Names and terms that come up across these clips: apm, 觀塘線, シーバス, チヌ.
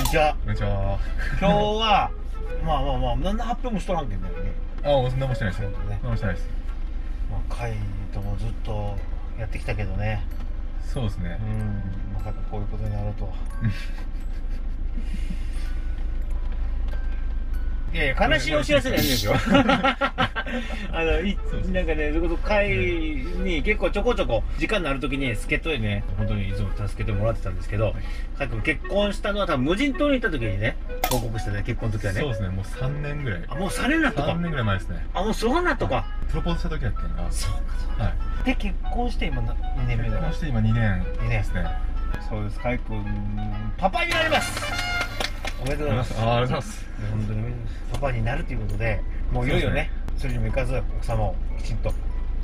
にちは。こんにちは。今日は何の発表もしとらんけんだよね。あ、そんなもしてないです。何もしてないです。まあ会ともずっとやってきたけどね。そうですね。うん。まさかこういうことになるとは。いやいや、悲しいお知らせなんですよ。なんかね、それこそ会に結構ちょこちょこ時間のあるときに助っ人にね、本当にいつも助けてもらってたんですけど、さっきも結婚したのは多分無人島に行ったときにね、報告してね、結婚の時はね。そうですね、もう3年ぐらい。あ、もう3年だとか。3年ぐらい前ですね。あ、もうそうなとか。プロポーズした時だったんだ。そうか、そうか。はい。で、結婚して今2年目だ。結婚して今2年ですね。そうです、海君、パパになります。おめでとうございます。ありがとうございます。本当にパパになるということで、もういよいよね、それにもいかず奥様をきちんとち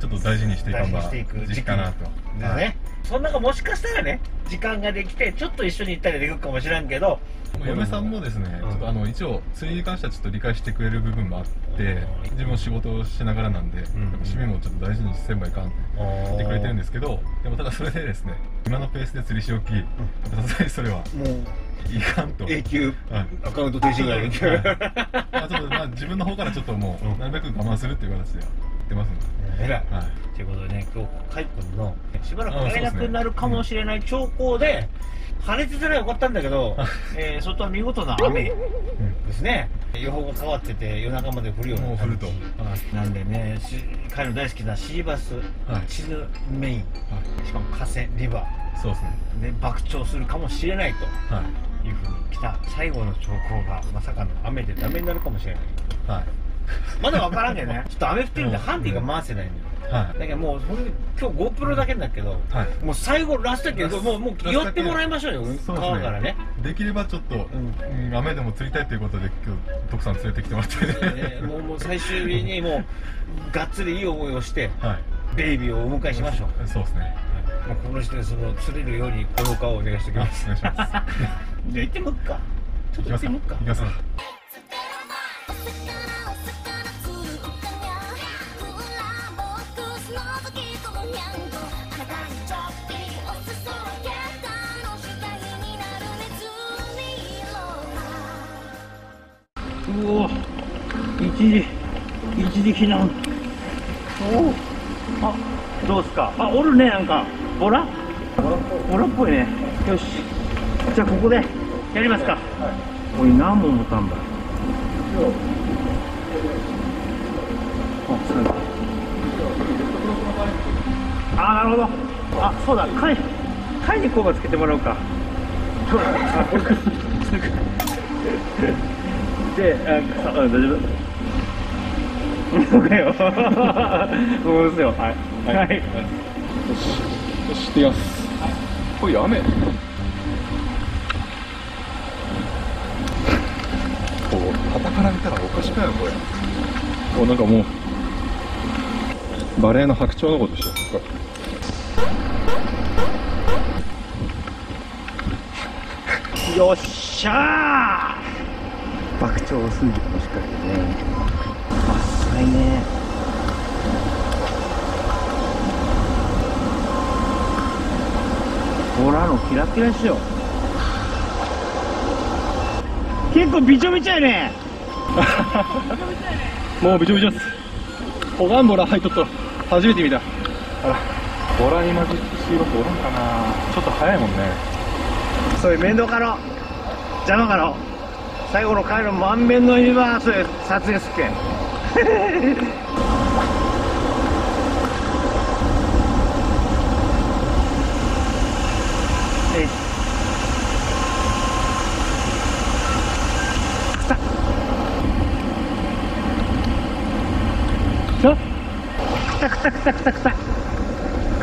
ょっと大事にしていく時期かなと。でね、その中もしかしたらね、時間ができてちょっと一緒に行ったりできるかもしれんけど、嫁さんもですね、ちょっと一応釣りに関してはちょっと理解してくれる部分もあって、自分も仕事をしながらなんで、趣味もちょっと大事にせんばいかんって言ってくれてるんですけど、でもただそれでですね、今のペースで釣りしおき、さすがにそれは。いかんと永久アカウント停止ぐらいで、まあ自分の方からちょっともうなるべく我慢するっていう形でやってますので、えらいということでね、今日海君のしばらく会えなくなるかもしれない兆候で晴れてたらよかったんだけど、外は見事な雨ですね。予報が変わってて夜中まで降るような感じなんでね、海の大好きなシーバス、シヌメイン、しかも河川リバー、そうですね、で爆釣するかもしれないというふうに来た最後の兆候がまさかの雨でダメになるかもしれない。はい、まだ分からんねんね。ちょっと雨降ってるんでハンディが回せないのよ。だけどもう今日 GoPro だけだけど、もう最後ラストだけど、もう寄ってもらいましょうよ、川からね。できればちょっと雨でも釣りたいということで今日徳さん連れてきてもらって、もう最終日にもうがっつりいい思いをしてベイビーをお迎えしましょう。そうですね。この人に釣れるようにこの川をお願いしておきます。お願いします。じゃ行ってもっか。ちょっと行ってもっか。行きます。うお、一時避難。おお、あ、どうすか。あ、おるね、なんかボラっぽいね。よし、じゃあここでやりますか。おい、何本持たんだ。あ、そうだ。あ、なるほど。あ、そうだ、貝に効果つけてもらおうか。で、あ、大丈夫。そうかよ。そうですよ。はい。はい。よし、行きます。おい、雨。こう、傍から見たらおかしくないのこれ。お、なんかもうバレエの白鳥のことしてる。よっしゃー。爆釣をするのもしっかりね。浅いね。ほらのキラキラしよう。結構びちょびちょやね。もうびちょびちょっす。ホガンボラ入っとった。初めて見た。あら、ボラに混じってシーバスおらんかな。ちょっと早いもんね。そういう面倒かろ。邪魔かろ。最後の回の満面のユニバースで撮影すっけん。く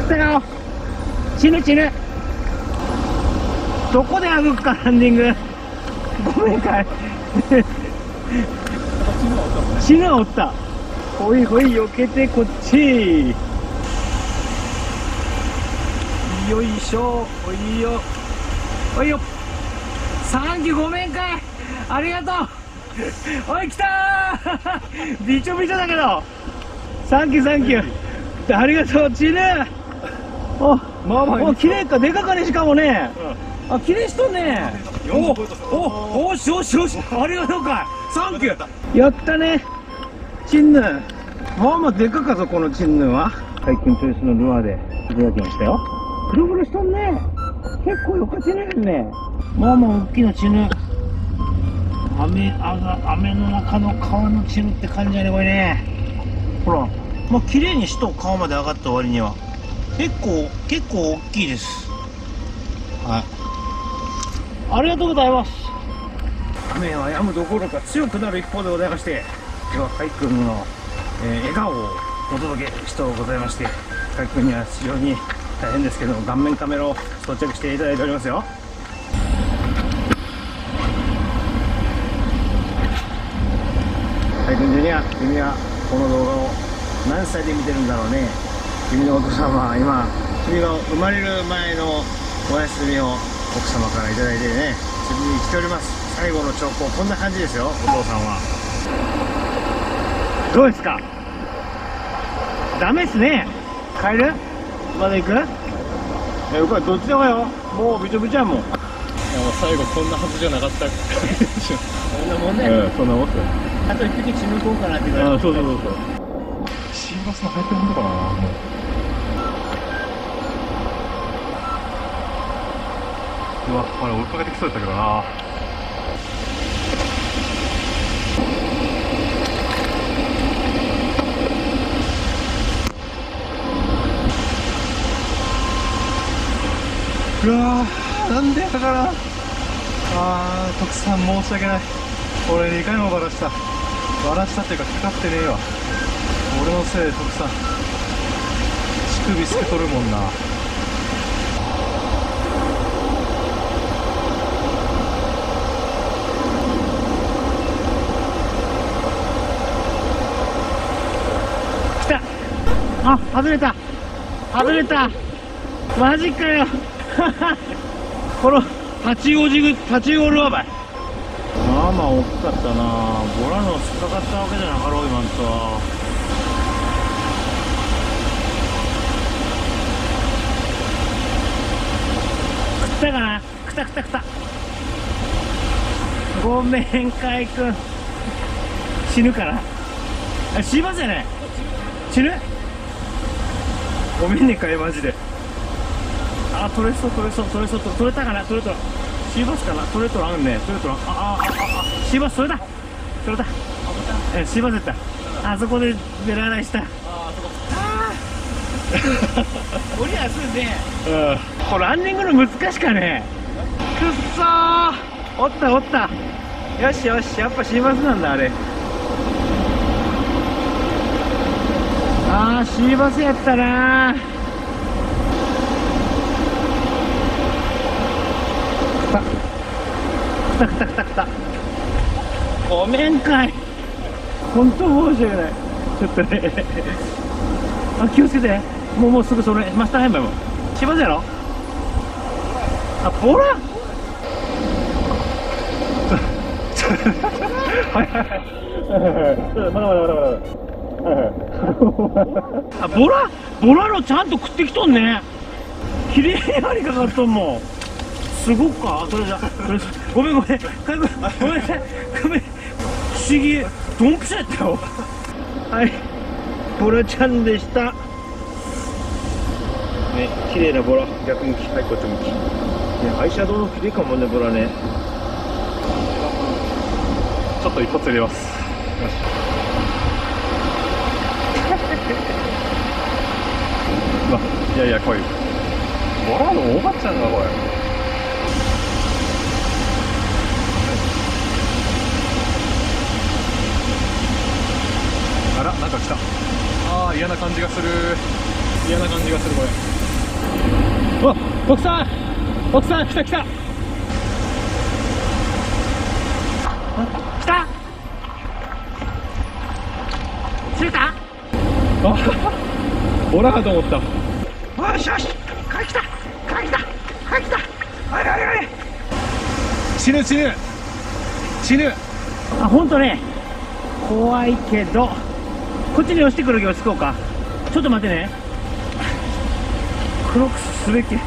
た死ぬ。どこで歩くかランディング。ごめんかい。死ぬはおった。ほい、避けてこっち。よいしょ、おいよ。35面かい。ありがとう。おい、来たー。びちょびちょだけど。サンキュー。ありがとう、死ぬ。お、まあ、綺麗か、でかかね、しかもね。あ、綺麗しとんね。おしおしおし、ありがとうかい、サンキュー。やったね、チンヌン。まあまあでかかぞ、このチンヌンは。最近豊洲のルアーで釣り上げましたよ。くるくるしとんね、結構よかちねえね。まあまあ大きなチンヌン。雨の中の川のチンヌンって感じやね、これね。ほら、まあ綺麗に首都川まで上がった割には結構大きいです。はい、ありがとうございます。雨は止むどころか強くなる一方でございまして、今日はカイ君の笑顔をお届けしてございまして、カイ君には非常に大変ですけども、顔面カメラを装着していただいておりますよ。カイ君ジュニア、君はこの動画を何歳で見てるんだろうね。君のお父様は今、君が生まれる前のお休みを奥様からいただいてね、釣りに来ております。最後の兆候こんな感じですよ。お父さんはどうですか？ダメっすね。帰るまだ行く？これどっちでもよ、もうびちょびちょやもん。いや、もう最後こんなはずじゃなかったでしょ。そんなもんね。そんなもんすよ。あと一匹沈むこうかなってぐらい。そう新バスの入ってるのかな。うわ、これ追いかけてきそうだったけどな。うわー、なんでだから。徳さん申し訳ない。俺2回もバラしたっていうか、かかってねえわ。俺のせいで徳さん乳首透けとるもんな。あ、外れた、マジかよ。この立ち魚ルアーバイ、まあまあ大きかったな。ボラの引っかかったわけじゃなかろう今んとは。食ったかな。食った、ごめん海君。死ぬから。あ、死にますよね。死ぬ、ごめんねかい、マジで。あ、取れそう、取れたかな。シーバスかな。取れとらんね。あ、シーバス取れた。シーバスやった。あそこでベラ洗いした。あそこ俺はそうね。これランニングの難しかね。くっそー、おった。よし、やっぱシーバスなんだあれ。あー、シーバスやったなー。くた。ごめんかい、ほんと申し訳ない。ちょっとねあ、気をつけて。もうすぐそれマスター変売もシーバスやろ。あ、ボラはいまだあ、ボラのちゃんと食ってきとんね。綺麗に針かかっとんもん。すごっか。それじゃごめん。ごめん。不思議、ドンピシャやったよ。はい、ボラちゃんでした。ね、綺麗なボラ、逆向き、はい、こっち向き。ね、アイシャドウの綺麗かもね、ボラね。ちょっと一発入れます。よし。いや、これボラのおばちゃんだこれ。あら、なんか来た。あー、嫌な感じがするこれ。わっ、奥さん来た。釣れた。あ、ボラかと思った。よし、帰ってきた。あれ、死ぬ。あ、ほんとね、怖いけどこっちに落ちてくる気をつこうか。ちょっと待ってね。クロックスすべきよ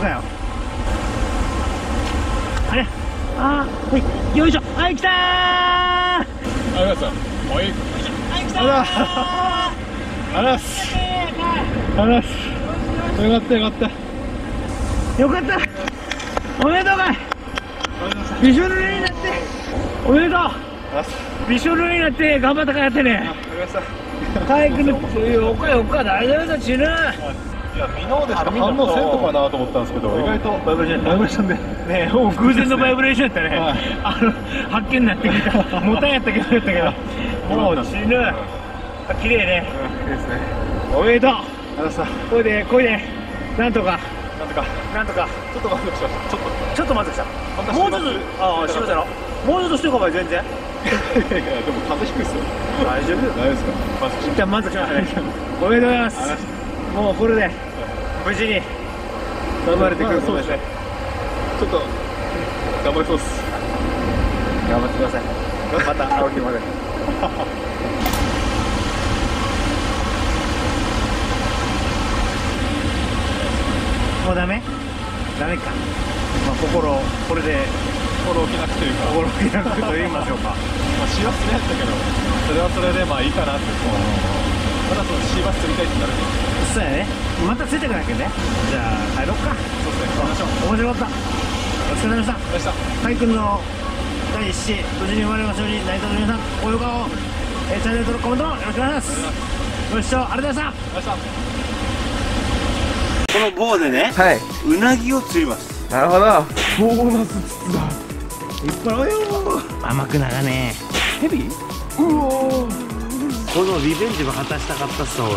かよ。あれ、あー、はい、よいしょ、はい、来たー。ありがとうございます。はい、よいしょ、はい、来たー。あらす。あらす。よかった、よかった。よかった。おめでとうかい。びしょ濡れになって。おめでとう。びしょ濡れになって、頑張ったからやってね。体育の、そういうおかよ、おか、大丈夫だ、死ぬ。いや、ミノーでしか反応せんとかなと思ったんですけど、意外とバイブレーション、ね、偶然のバイブレーションやったね。発見になってきた。もたんやったけど、もう死ぬ。綺麗ね。綺麗ですね。おめでとう。こいで、こいで。なんとか。なんとか。なんとか。ちょっと満足しました。ちょっと満足した。もうちょっと。ああ、しましたの。もうちょっとしとかば全然。でも、風邪ひくっすよ。大丈夫。大丈夫ですか。一旦満足しましたね。おめでとうございます。もうこれで無事に頑張れてくるそうですね。ちょっと頑張りそうです。頑張ってください。また青木まで。もうダメ？ダメか。まあ心をこれで心置きなくというか心置きなくと言いましょうか。まあ幸せだったけどそれはそれでまあいいかなって。まだそのシーバス釣りたいってなる。そうやね。またついてくなきゃね。じゃあ帰ろっか。そうですね。行きましょう。面白かった。お疲れ様でした。でした。カイ君の第一子、無事に生まれましょうに、内藤の皆さん、高評価を、チャンネル登録、コメントもよろしくお願いします。ご視聴ありがとうございました。この棒でね、はい、うなぎを釣ります。なるほど。ボーナス筒だ。いっぱいあるよー。甘くならねー。ヘビ？うおー。このリベンジも果たしたかったそう。